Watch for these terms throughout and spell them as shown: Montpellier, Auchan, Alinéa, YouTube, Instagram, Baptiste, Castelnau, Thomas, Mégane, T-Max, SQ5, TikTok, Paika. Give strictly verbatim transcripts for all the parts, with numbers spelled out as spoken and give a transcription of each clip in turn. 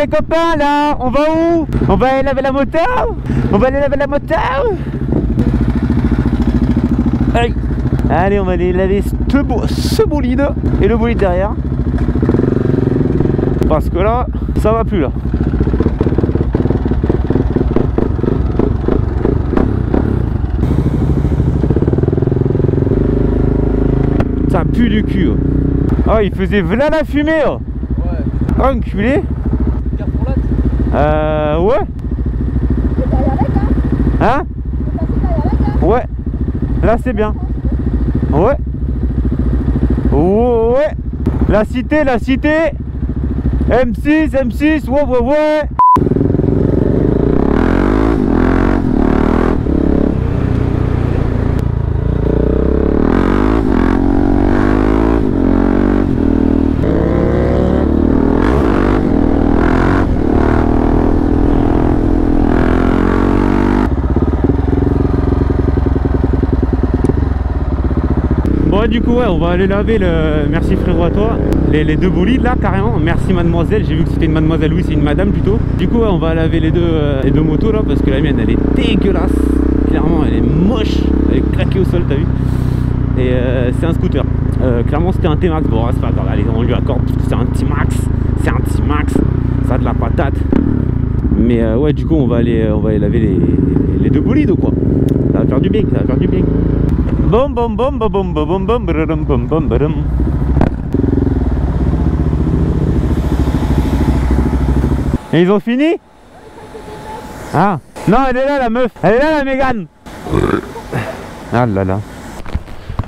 les copains là, on va où? On va aller laver la moteur? On va aller laver la moteur? Allez. Allez, on va aller laver ce beau, ce bolide et le bolide derrière. Parce que là, ça va plus là. Ça pue du cul. Oh, il faisait v'là la fumée. Oh. Ouais. Enculé. Euh, ouais. Hein? Ouais. Là, c'est bien. Ouais. Ouais. La cité, la cité. M six, M six, ouais, ouais, ouais. Bon, du coup, ouais, on va aller laver le... Merci frérot à toi. Les, les deux bolides là carrément, merci mademoiselle, j'ai vu que c'était une mademoiselle, oui c'est une madame plutôt. Du coup ouais, on va laver les deux, euh, les deux motos là parce que la mienne elle est dégueulasse, clairement elle est moche, elle est claquée au sol t'as vu. Et euh, c'est un scooter, euh, clairement c'était un T-Max, bon ouais, c'est pas grave, allez on lui accorde parce que c'est un T-Max, c'est un T-Max, ça a de la patate. Mais euh, ouais du coup on va aller, on va aller laver les, les deux bolides ou quoi, ça va faire du bien, ça va faire du bien. Bon bon bon bon bon bon bon bon bon bon bon. Et ils ont fini? Ah non, elle est là la meuf, elle est là la Mégane. Ah là là.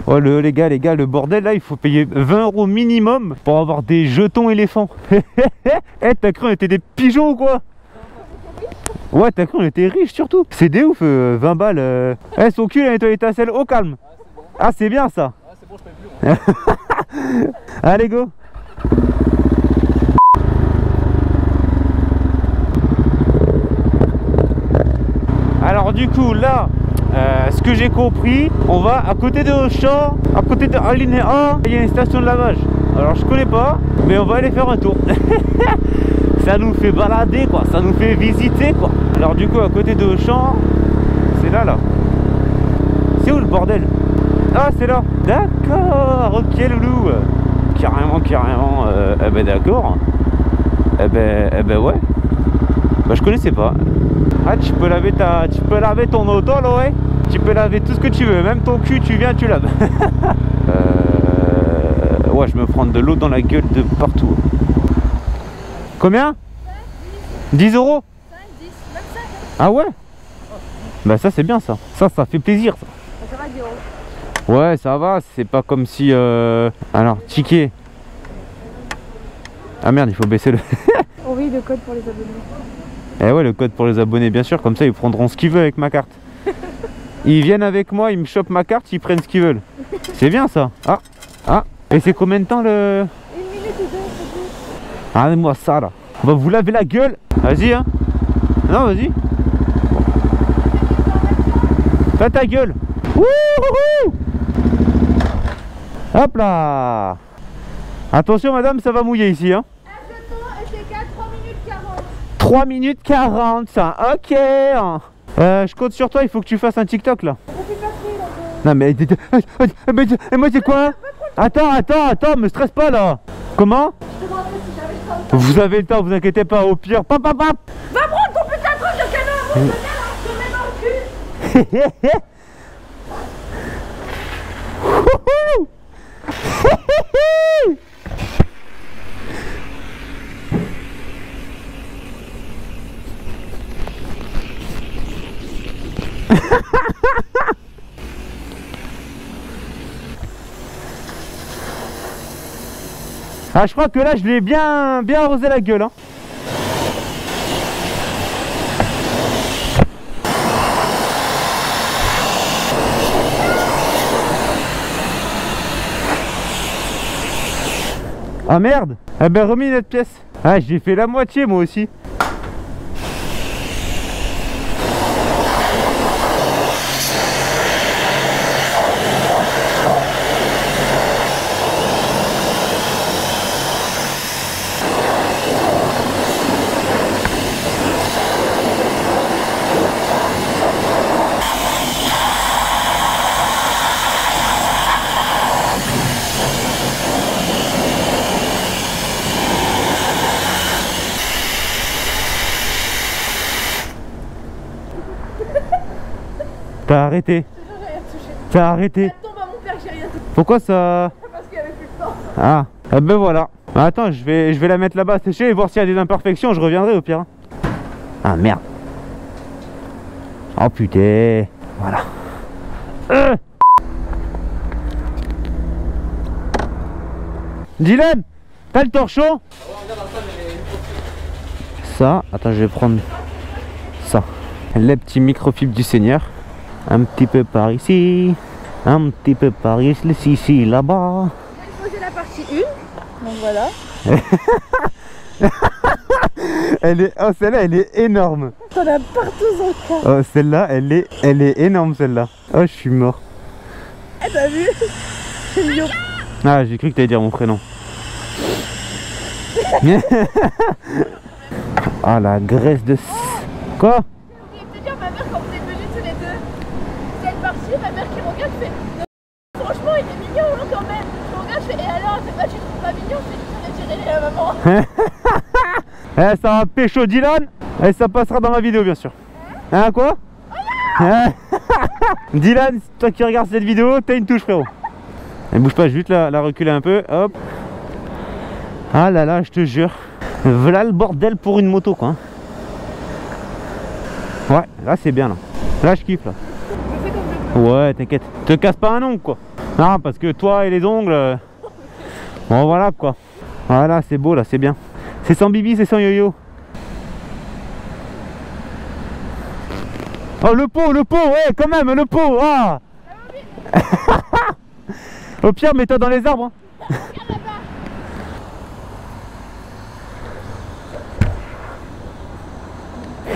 Oh le, les gars, les gars, le bordel là, il faut payer vingt euros minimum pour avoir des jetons éléphants. Eh, t'as cru on était des pigeons ou quoi? Ouais, t'as cru on était riches surtout. C'est des ouf, euh, vingt balles. Euh... Eh, son cul, elle nettoyé ta selle au calme. Ah, c'est bien ça. Ah, c'est bon, je paye plus. Allez, go. Alors du coup là, euh, ce que j'ai compris, on va à côté de Auchan, à côté de Alinéa, il y a une station de lavage. Alors je connais pas, mais on va aller faire un tour. Ça nous fait balader quoi, ça nous fait visiter quoi. Alors du coup à côté de Auchan, c'est là là. C'est où le bordel? Ah c'est là. D'accord, ok loulou. Carrément, carrément, euh, eh ben d'accord. Eh ben, eh ben ouais. Bah je connaissais pas. Ah tu peux laver ta, tu peux laver ton auto là ouais. Tu peux laver tout ce que tu veux, même ton cul tu viens tu laves. euh... Ouais je me prends de l'eau dans la gueule de partout. Combien? Dix euros. Ah ouais? Bah ça c'est bien ça. Ça ça fait plaisir ça. Ouais ça va, c'est pas comme si euh... Alors ticket. Ah merde il faut baisser le. Oui le code pour les abonnés. Eh ouais, le code pour les abonnés, bien sûr, comme ça ils prendront ce qu'ils veulent avec ma carte. Ils viennent avec moi, ils me chopent ma carte, ils prennent ce qu'ils veulent. C'est bien ça. Ah, ah. Et c'est combien de temps le... Une minute ou deux, c'est tout. Ah, moi ça là. On va vous laver la gueule. Vas-y, hein. Non, vas-y. Fais ta gueule. Wouhou. Hop là. Attention, madame, ça va mouiller ici, hein. trois minutes quarante ça, ok. euh, Je compte sur toi, il faut que tu fasses un TikTok là. Non mais... Et moi c'est quoi? Attends, attends, attends, me stresse pas là. Comment? Vous avez le temps, vous inquiétez pas, au pire. Pap, pap, pap. Va prendre ton putain truc de canard, je te mets dans le cul. Ah je crois que là je l'ai bien bien arrosé la gueule hein. Ah merde. Eh ben remis notre pièce. Ah j'ai fait la moitié moi aussi. T'as arrêté. T'as arrêté. Ça tombe à mon père, j'ai rien touché. Pourquoi ça? Parce qu'il n'y avait plus de temps. Ah, ah ben voilà. Attends, je vais, je vais la mettre là-bas sécher et voir s'il y a des imperfections, je reviendrai au pire. Ah merde. Oh putain. Voilà. Euh Dylan, t'as le torchon? Ça, attends, je vais prendre ça. Les petits microfibres du Seigneur. Un petit peu par ici. Un petit peu par ici, ici, là-bas. On va poser la partie un. Donc voilà. Elle est... Oh, celle-là, elle est énorme. T'en as partout son corps. Oh, celle-là, elle est... elle est énorme, celle-là. Oh, je suis mort. Eh, t'as vu? C'est mignon. Ah, j'ai cru que t'allais dire mon prénom. Ah, la graisse de... Quoi? J'ai oublié de te dire, ma mère, quand on est venus tous les deux, cette partie, ma mère qui regarde, fait... Franchement, il est mignon, hein, quand même. Je regarde, je fais... Et alors, c'est pas, tu trouves pas mignon? Je fais... Je vais tirer la maman. Eh, ça va pécho Dylan. Et ça passera dans ma vidéo, bien sûr. Hein, hein quoi? Oh là. Dylan, toi qui regardes cette vidéo, t'as une touche, frérot. Elle bouge pas, je vais juste la, la reculer un peu, hop. Ah là là, je te jure. Voilà le bordel pour une moto, quoi. Ouais, là c'est bien, là. Là, je kiffe, là. Je fais comme je peux. Ouais, t'inquiète. Te casse pas un ongle, quoi. Non, parce que toi et les ongles... Euh... Bon, voilà, quoi. Voilà, c'est beau, là, c'est bien. C'est sans bibi, c'est sans yo-yo. Oh, le pot, le pot, ouais, quand même, le pot, ah. Au pire, mets-toi dans les arbres. Hein.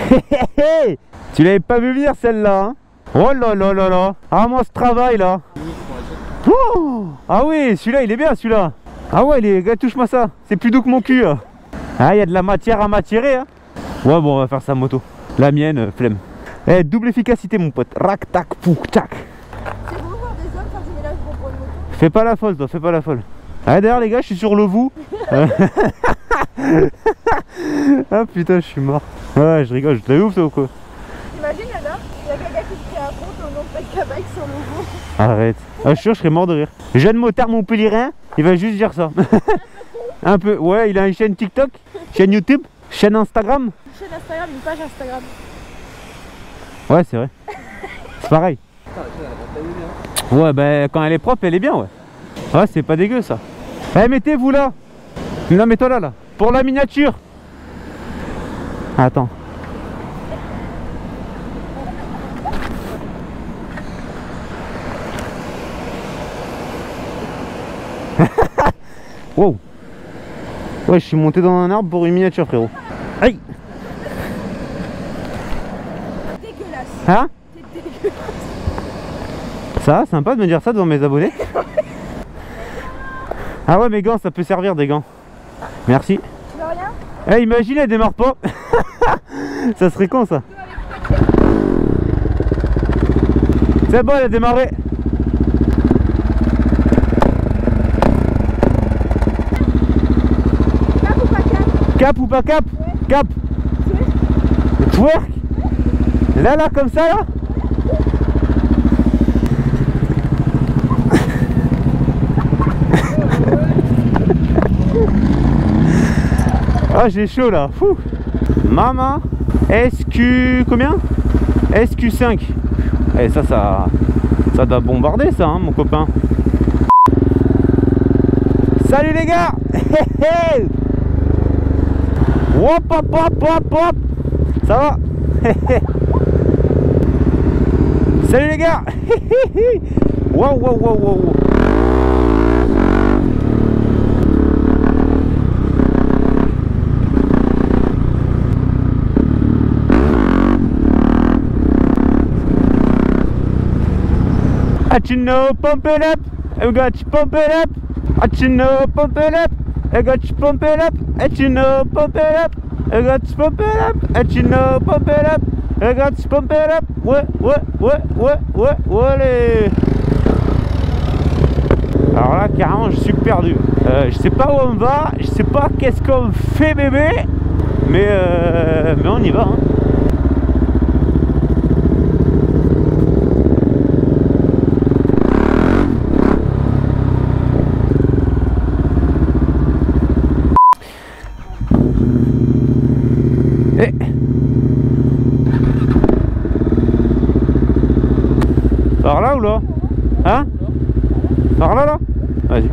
Hey, hey, hey. Tu l'avais pas vu venir celle-là. Hein. Oh là là là là. Ah moi ce travail là. Oh. Ah oui, celui-là il est bien celui-là. Ah ouais, les gars, touche-moi ça. C'est plus doux que mon cul. Hein. Ah, il y a de la matière à m'attirer. Hein. Ouais, bon, on va faire sa moto. La mienne, euh, flemme. Eh, double efficacité, mon pote. Rac, tac, pouc, tac. Fais pas la folle toi, fais pas la folle. Ah d'ailleurs les gars, je suis sur le vous. Ah putain, je suis mort. Ouais, je rigole, je t'ai ouf toi ou quoi? T'imagines là, il y a quelqu'un qui se raconte au nom de Paika Bike sur le vous. Arrête. Ah je suis sûr, je serais mort de rire. Jeune motard montpellierien, il va juste dire ça. Un peu, ouais, il a une chaîne TikTok, chaîne YouTube, chaîne Instagram. Une chaîne Instagram, une page Instagram. Ouais, c'est vrai. C'est pareil. Ouais, bah quand elle est propre, elle est bien, ouais. Ouais, c'est pas dégueu ça. Eh, mettez-vous là. Non, mets-toi là, là. Pour la miniature. Attends. Wow. Ouais, je suis monté dans un arbre pour une miniature, frérot. Aïe. Dégueulasse. Hein? Ça, sympa de me dire ça devant mes abonnés. Ah ouais, mes gants, ça peut servir des gants. Merci. Tu veux rien? Eh, imagine, elle démarre pas. Ça serait con ça. C'est bon, elle a démarré. Cap ou pas cap? Cap ou pas cap? Ouais. Cap. Twerk. Twerk. Ouais. Là, là, comme ça, là. Ah, j'ai chaud là, fou. Maman, S Q combien? S Q cinq. Et ça, ça, ça doit bombarder ça, hein, mon copain. Salut les gars. Hey, hey. Hop, hop, hop, hop, hop. Ça va? Hey, hey. Salut les gars. Wow, wow, wow, wow, wow. At you know, pump it up, I got you pump it up. At you know, pump it up, I got you pump it up. At you know, pump it up, I got you pump it up. At you know, pump it up, I got you pump it up. Ouais, ouais, ouais, ouais, ouais, ouais, les... Alors là, carrément, je suis perdu. Euh, je sais pas où on va, je sais pas qu'est-ce qu'on fait, bébé, mais euh, mais on y va. Hein. là? Hein? Par là là? Vas-y.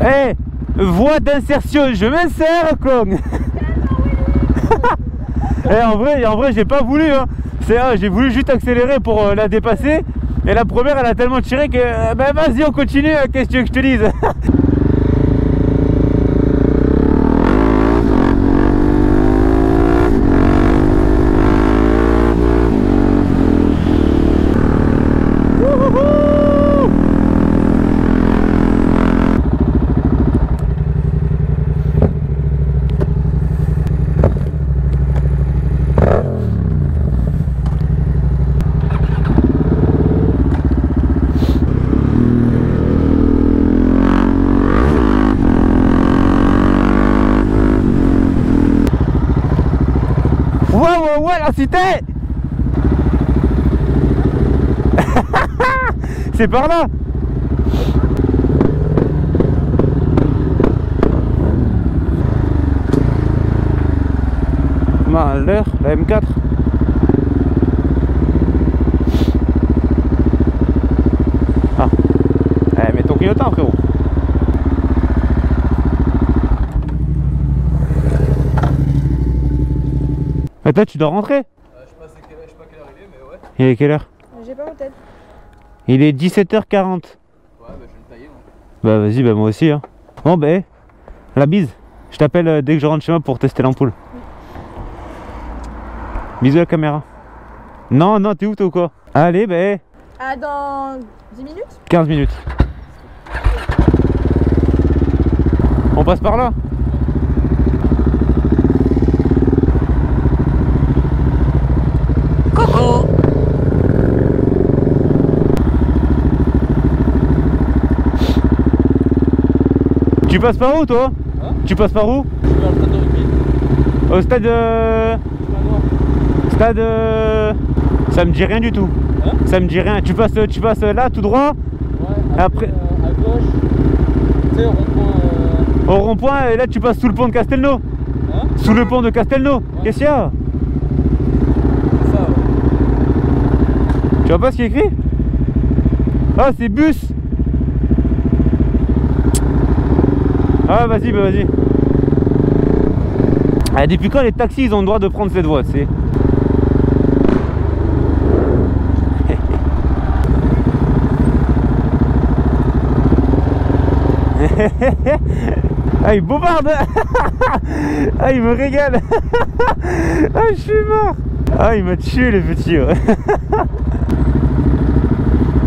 Eh, hey, voie d'insertion, je m'insère, clown. Eh, en vrai, en vrai j'ai pas voulu, hein. Ah, j'ai voulu juste accélérer pour euh, la dépasser. Et la première, elle a tellement tiré que... Euh, ben bah, vas-y, on continue, hein, qu'est-ce que tu veux que je te dise? La cité. C'est par là. Malheur, la M quatre. Ah, eh, mets ton clignotant, frérot. Et toi, tu dois rentrer? euh, Je sais pas quelle heure, je sais pas quelle heure il est, mais ouais. Il est quelle heure? J'ai pas en tête. Il est dix-sept heures quarante. Ouais, bah je vais le tailler, moi. Bah vas-y, bah moi aussi, hein. Bon, bah, la bise. Je t'appelle dès que je rentre chez moi pour tester l'ampoule. Oui. Bisous à la caméra. Non, non, t'es où, toi ou quoi? Allez, bah. Ah, dans dix minutes? quinze minutes. On passe par là? Tu passes par où, toi? Hein? Tu passes par où? Je vais au stade de rugby. Au stade... Euh... Stade... Euh... Ça me dit rien du tout. Hein? Ça me dit rien. Tu passes, tu passes là, tout droit? Ouais, après... après... Euh, à gauche. Tu sais, au rond-point... Euh... Au rond-point, et là, tu passes sous le pont de Castelnau. Hein? Sous le pont de Castelnau. Ouais. Qu'est-ce qu'il y a? C'est ça, ouais. Tu vois pas ce qui est écrit? Ah, c'est bus! Ah vas-y, bah vas-y. Ah, depuis quand les taxis ils ont le droit de prendre cette voie, tu sais? Ah il bombarde. Ah il me régale. Ah je suis mort. Ah il m'a tué le petit.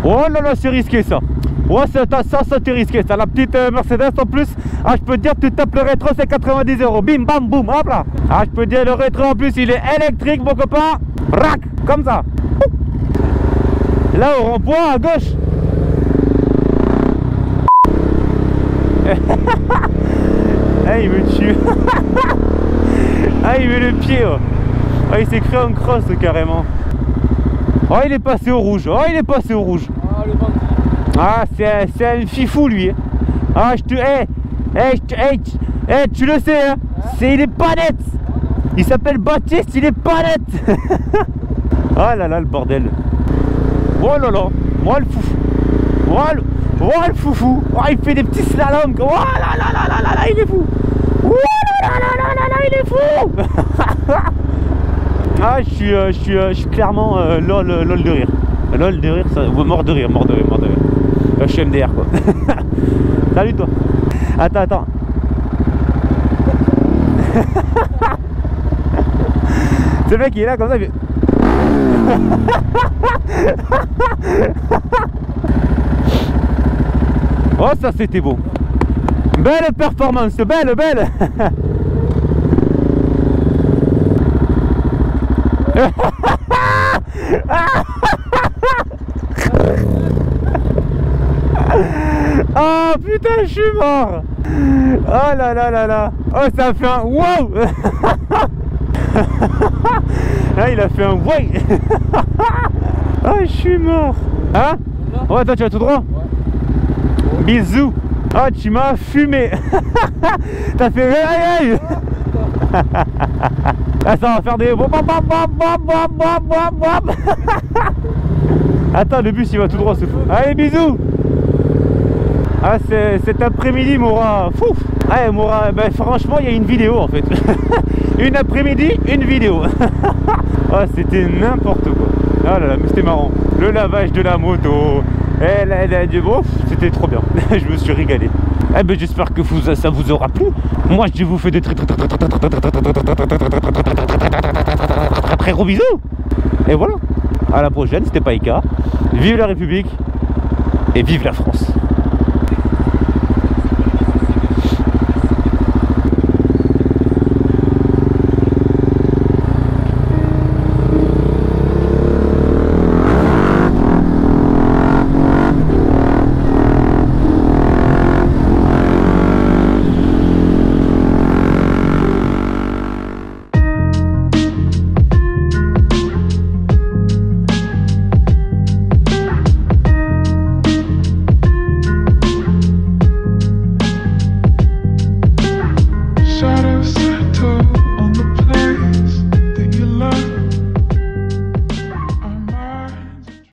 Oh là là, c'est risqué ça. Ouais, ça, ça, ça t'es risqué, ça, la petite euh, Mercedes en plus. Ah, je peux te dire, tu tapes le rétro, c'est quatre-vingt-dix euros. Bim, bam, boum, hop là. Ah, je peux te dire, le rétro en plus, il est électrique, mon copain. Brac, comme ça. Là, au rond-point, à gauche. Ah, il me tue. Ah, il met le pied. Oh. Oh, il s'est créé en cross, carrément. Oh, il est passé au rouge. Oh, il est passé au rouge. Oh, le ventre. Ah, c'est un fifou lui. Ah, je te... Hey, hey, je te... Hey, hey, tu le sais, hein, c'est... Il est pas net. Il s'appelle Baptiste, il est pas net. Ah là là, le bordel. Oh là là. Oh le foufou. Oh le, oh, le foufou. Oh, il fait des petits slaloms. Oh là là là là là là, il est fou. Oh là là là là là, il est fou. Ah, je suis, euh, je suis, euh, je suis clairement euh, lol, lol de rire. Lol de rire, ça... mort de rire, mort de rire, mort de rire. Je suis M D R quoi. Salut toi. Attends, attends. Ce mec il est là comme ça il... Oh ça c'était beau. Belle performance, belle, belle. Oh putain, je suis mort. Oh là là là là. Oh ça a fait un wow. Là il a fait un wow. Ah, je suis mort. Hein? Ouais, toi tu vas tout droit? Ouais. Bisous. Ah, tu m'as fumé. T'as fait aïe aïe. Ah, ça va faire des bop bop bop bop bop bop bop. Attends, le bus il va tout droit, c'est fou. Allez, bisous. Ah, cet après-midi m'aura... Fouf. Ah, m'aura... Ben, franchement, il y a une vidéo en fait. Une après-midi, une vidéo. Ah, c'était n'importe quoi. Ah là là, mais c'était marrant. Le lavage de la moto. Eh là, là, du bon, c'était trop bien. Je me suis régalé. Eh ben, j'espère que vous, ça vous aura plu. Moi, je vous fais de très très très très très très très très gros bisous. Et voilà. À la prochaine, c'était Paika. Vive la République et vive la France.